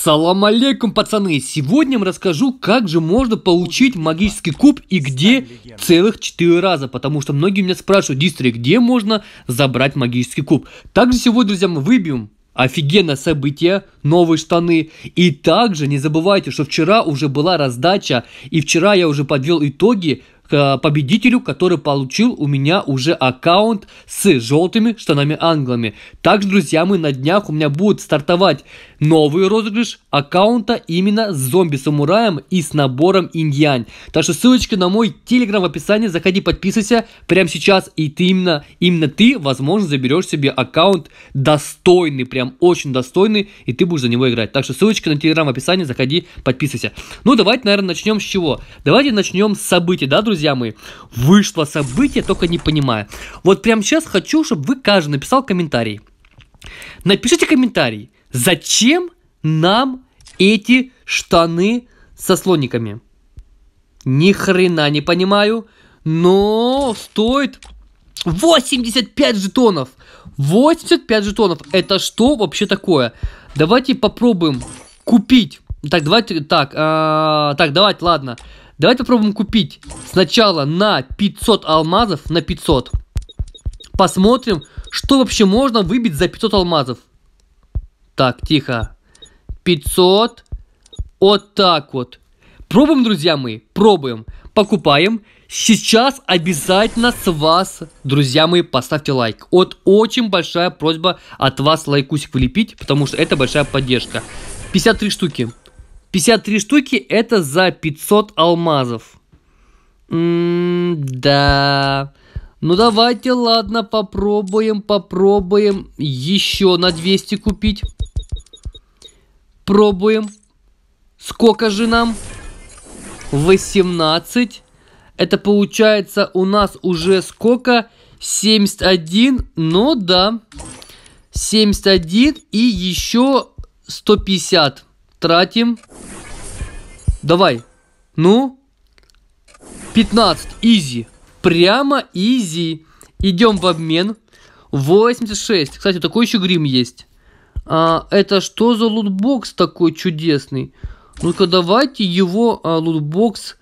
Ассалам алейкум, пацаны! Сегодня я вам расскажу, как же можно получить магический куб и где целых 4 раза, потому что многие меня спрашивают: Дистри, где можно забрать магический куб? Также сегодня, друзья, мы выбьем офигенное событие, новые штаны. И также не забывайте, что вчера уже была раздача, и вчера я уже подвел итоги к победителю, который получил у меня уже аккаунт с желтыми штанами-англами. Также, друзья, мы на днях у меня будет стартовать новый розыгрыш аккаунта именно с зомби-самураем и с набором иньянь. Так что ссылочка на мой телеграм в описании, заходи, подписывайся прямо сейчас, и ты именно ты, возможно, заберешь себе аккаунт достойный, прям очень достойный, и ты будешь за него играть. Так что ссылочка на телеграм в описании, заходи, подписывайся. Ну, давайте, наверное, начнем с чего? Давайте начнем с событий, да, друзья? Друзья мои, вышло событие, только не понимаю. Вот прямо сейчас хочу, чтобы вы каждый написал комментарий. Напишите комментарий, зачем нам эти штаны со слониками? Ни хрена не понимаю, но стоит 85 жетонов. 85 жетонов, это что вообще такое? Давайте попробуем купить. Так, давайте, так, давайте, ладно. Давайте попробуем купить сначала на 500 алмазов, на 500. Посмотрим, что вообще можно выбить за 500 алмазов. Так, тихо. 500. Вот так вот. Пробуем, друзья мои, пробуем. Покупаем. Сейчас обязательно с вас, друзья мои, поставьте лайк. Вот очень большая просьба от вас лайкусик влепить, потому что это большая поддержка. 53 штуки. 53 штуки это за 500 алмазов. Да. Ну давайте, ладно, попробуем. Еще на 200 купить. Пробуем. Сколько же нам? 18. Это получается у нас уже сколько? 71. Ну да. 71 и еще 150. Тратим. Давай. Ну. 15. Изи. Прямо изи. Идем в обмен. 86. Кстати, такой еще грим есть. Это что за лутбокс такой чудесный? Ну-ка, давайте его лутбокс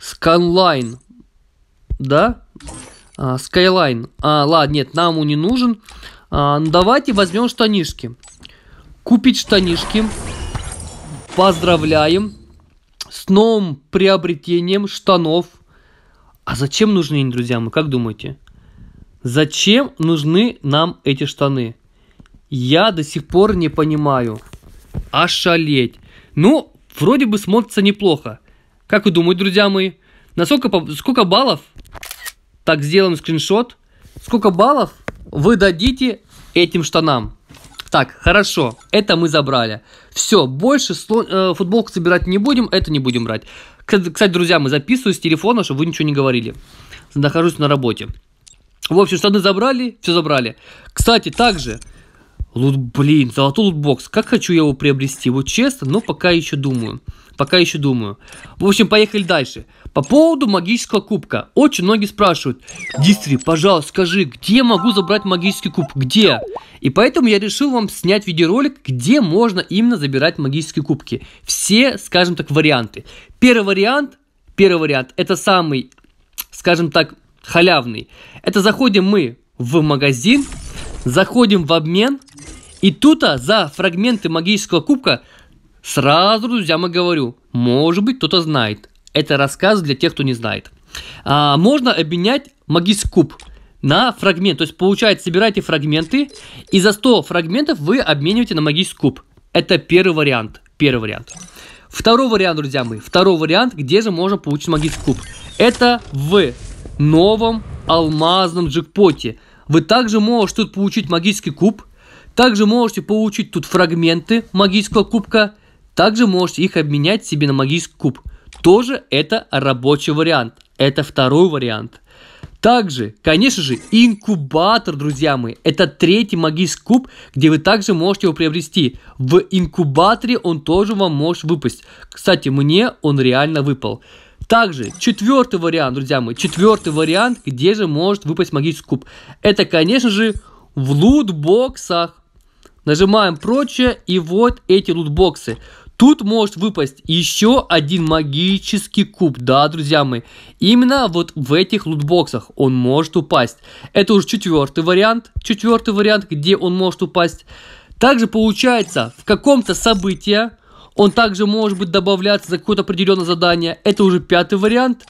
Skyline. Да? Skyline. Ладно, нет, нам он не нужен. Давайте возьмем штанишки. Купить штанишки. Поздравляем с новым приобретением штанов. А зачем нужны они, друзья мои, как думаете? Зачем нужны нам эти штаны? Я до сих пор не понимаю. Ошалеть. Ну, вроде бы смотрится неплохо. Как вы думаете, друзья мои? На сколько баллов? Так, сделаем скриншот. Сколько баллов вы дадите этим штанам? Так, хорошо, это мы забрали. Все, больше футболку собирать не будем, это не будем брать. Кстати, друзья, мы записываем с телефона, чтобы вы ничего не говорили. Нахожусь на работе. В общем, штаны забрали, все забрали. Кстати, также, блин, золотой лутбокс. Как хочу я его приобрести, вот честно, но пока еще думаю. В общем, поехали дальше. По поводу магического кубка. Очень многие спрашивают: Дистри, пожалуйста, скажи, где могу забрать магический куб? Где? И поэтому я решил вам снять видеоролик, где можно именно забирать магические кубки. Все, скажем так, варианты. Первый вариант, это самый, скажем так, халявный. Это заходим мы в магазин, заходим в обмен, и тут за фрагменты магического кубка сразу, друзья, я говорю, может быть, кто-то знает. Это рассказ для тех, кто не знает. Можно обменять магический куб на фрагмент. То есть, получается, собираете фрагменты, и за 100 фрагментов вы обмениваете на магический куб. Это первый вариант. Второй вариант, друзья мои. Где же можно получить магический куб? Это в новом алмазном джекпоте. Вы также можете тут получить магический куб. Также можете получить тут фрагменты магического кубка. Также можете их обменять себе на магический куб. Тоже это рабочий вариант. Это второй вариант. Также, конечно же, инкубатор, друзья мои. Это третий магический куб, где вы также можете его приобрести. В инкубаторе он тоже вам может выпасть. Кстати, мне он реально выпал. Также, четвертый вариант, друзья мои. Где же может выпасть магический куб. Это, конечно же, в лутбоксах. Нажимаем прочее, и вот эти лутбоксы. Тут может выпасть еще один магический куб, да, друзья мои. Именно вот в этих лутбоксах он может упасть. Это уже четвертый вариант, где он может упасть. Также получается, в каком-то событии он также может быть добавляться за какое-то определенное задание. Это уже пятый вариант.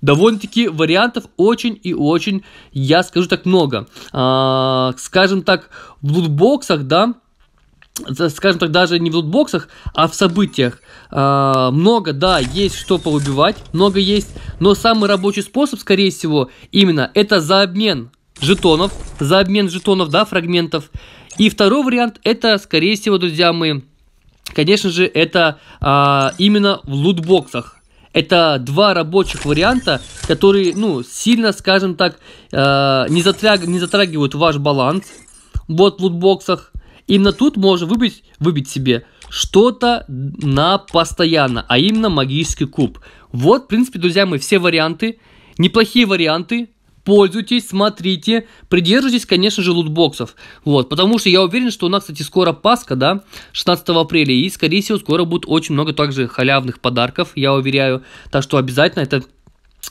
Довольно-таки вариантов очень и очень, я скажу так, много. Скажем так, в лутбоксах, да, скажем так, даже не в лутбоксах, а в событиях. Много, да, есть что поубивать, много есть. Но самый рабочий способ, скорее всего, именно это за обмен жетонов, да, фрагментов. И второй вариант, это, скорее всего, друзья мои, конечно же, это именно в лутбоксах. Это два рабочих варианта, которые, ну, сильно, скажем так, не затрагивают ваш баланс. Вот в лутбоксах. Именно тут можно выбить себе что-то на постоянно, а именно магический куб. Вот, в принципе, друзья мои, все варианты, неплохие варианты. Пользуйтесь, смотрите, придерживайтесь, конечно же, лутбоксов. Вот, потому что я уверен, что у нас, кстати, скоро Пасха, да, 16 апреля. И, скорее всего, скоро будет очень много также халявных подарков, я уверяю. Так что обязательно это...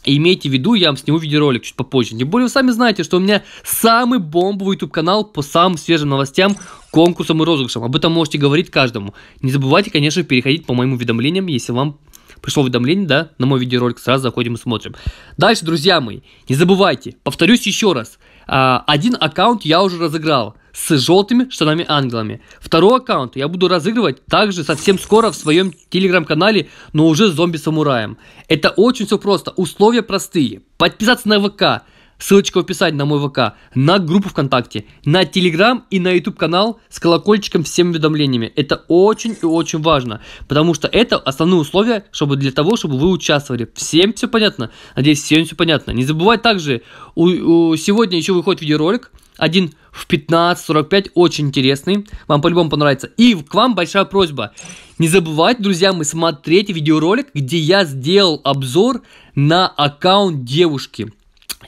И имейте в виду, я вам сниму видеоролик чуть попозже. Тем более, вы сами знаете, что у меня самый бомбовый YouTube канал по самым свежим новостям, конкурсам и розыгрышам. Об этом можете говорить каждому. Не забывайте, конечно, переходить по моим уведомлениям. Если вам пришло уведомление, да, на мой видеоролик, сразу заходим и смотрим. Дальше, друзья мои, не забывайте, повторюсь еще раз. Один аккаунт я уже разыграл с желтыми штанами-ангелами. Второй аккаунт я буду разыгрывать также совсем скоро в своем телеграм-канале, но уже с зомби-самураем. Это очень все просто. Условия простые. Подписаться на ВК. Ссылочка в описании на мой ВК. На группу ВКонтакте. На телеграм и на YouTube канал с колокольчиком, всеми уведомлениями. Это очень и очень важно. Потому что это основные условия, чтобы для того, чтобы вы участвовали. Всем все понятно? Надеюсь, всем все понятно. Не забывайте также, сегодня еще выходит видеоролик. Один в 15:45, очень интересный. Вам по-любому понравится. И к вам большая просьба. Не забывайте, друзья, мы смотреть видеоролик, где я сделал обзор на аккаунт девушки.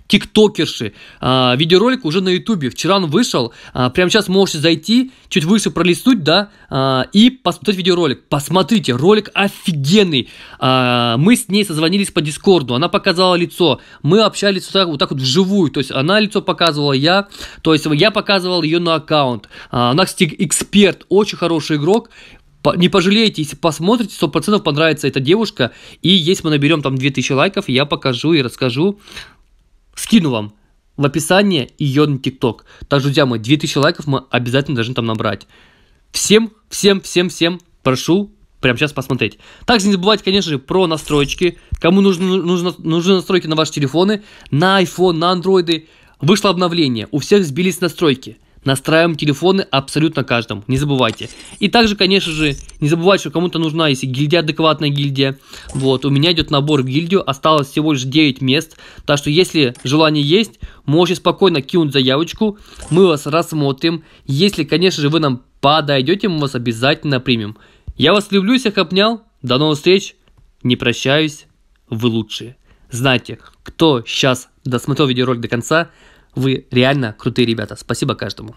Тиктокерши. Видеоролик уже на ютубе. Вчера он вышел. Прямо сейчас можете зайти, чуть выше пролистнуть, да, и посмотреть видеоролик. Посмотрите, ролик офигенный. Мы с ней созвонились по дискорду. Она показала лицо. Мы общались вот так вот вживую. То есть она лицо показывала, я. То есть я показывал ее на аккаунт. Она, кстати, эксперт. Очень хороший игрок. Не пожалеете, если посмотрите, 100% понравится эта девушка. И если мы наберем там 2000 лайков, я покажу и расскажу. Скину вам в описании ее на ТикТок. Так, друзья мои, 2000 лайков мы обязательно должны там набрать. Всем прошу прямо сейчас посмотреть. Также не забывайте, конечно же, про настройки. Кому нужны настройки на ваши телефоны, на iPhone, на Android. Вышло обновление, у всех сбились настройки. Настраиваем телефоны абсолютно каждому, не забывайте. И также, конечно же, не забывайте, что кому-то нужна, если гильдия, адекватная гильдия. Вот, у меня идет набор в гильдию, осталось всего лишь 9 мест. Так что, если желание есть, можете спокойно кинуть заявочку, мы вас рассмотрим. Если, конечно же, вы нам подойдете, мы вас обязательно примем. Я вас люблю, всех обнял, до новых встреч, не прощаюсь, вы лучшие. Знаете, кто сейчас досмотрел видеоролик до конца, вы реально крутые ребята. Спасибо каждому.